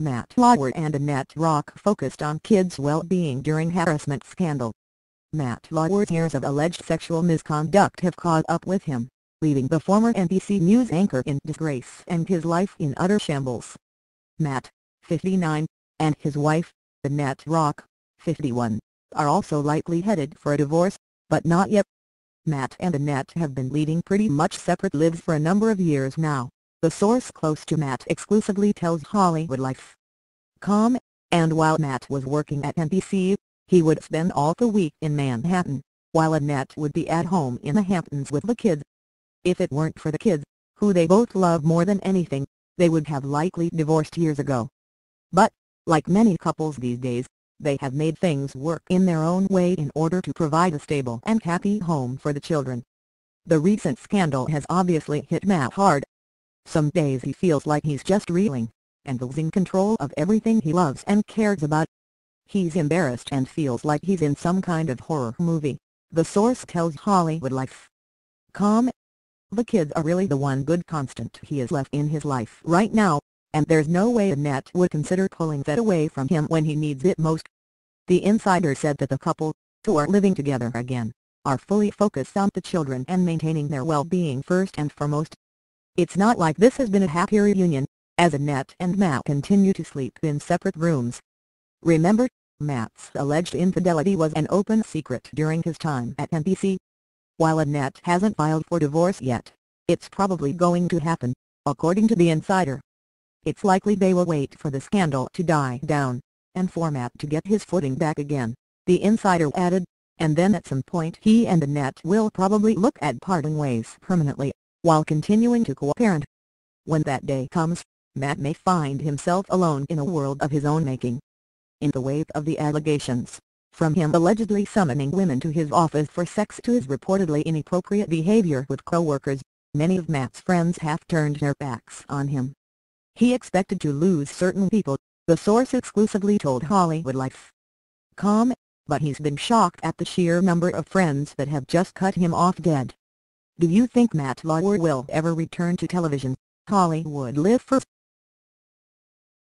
Matt Lauer and Annette Roque focused on kids' well-being during harassment scandal. Matt Lauer's years of alleged sexual misconduct have caught up with him, leaving the former NBC News anchor in disgrace and his life in utter shambles. Matt, 59, and his wife, Annette Roque, 51, are also likely headed for a divorce, but not yet. Matt and Annette have been leading pretty much separate lives for a number of years now, the source close to Matt exclusively tells HollywoodLife.com, and while Matt was working at NBC, he would spend all the week in Manhattan, while Annette would be at home in the Hamptons with the kids. If it weren't for the kids, who they both love more than anything, they would have likely divorced years ago. But, like many couples these days, they have made things work in their own way in order to provide a stable and happy home for the children. The recent scandal has obviously hit Matt hard. Some days he feels like he's just reeling, and losing control of everything he loves and cares about. He's embarrassed and feels like he's in some kind of horror movie, the source tells HollywoodLife.com. The kids are really the one good constant he is left in his life right now, and there's no way Annette would consider pulling that away from him when he needs it most. The insider said that the couple, who are living together again, are fully focused on the children and maintaining their well-being first and foremost. It's not like this has been a happy reunion, as Annette and Matt continue to sleep in separate rooms. Remember, Matt's alleged infidelity was an open secret during his time at NBC. While Annette hasn't filed for divorce yet, it's probably going to happen, according to the insider. It's likely they will wait for the scandal to die down, and for Matt to get his footing back again, the insider added, and then at some point he and Annette will probably look at parting ways permanently, while continuing to co-parent. When that day comes, Matt may find himself alone in a world of his own making. In the wake of the allegations, from him allegedly summoning women to his office for sex to his reportedly inappropriate behavior with co-workers, many of Matt's friends have turned their backs on him. He expected to lose certain people, the source exclusively told HollywoodLife.com, but he's been shocked at the sheer number of friends that have just cut him off dead. Do you think Matt Lauer will ever return to television? Hollywood Live first.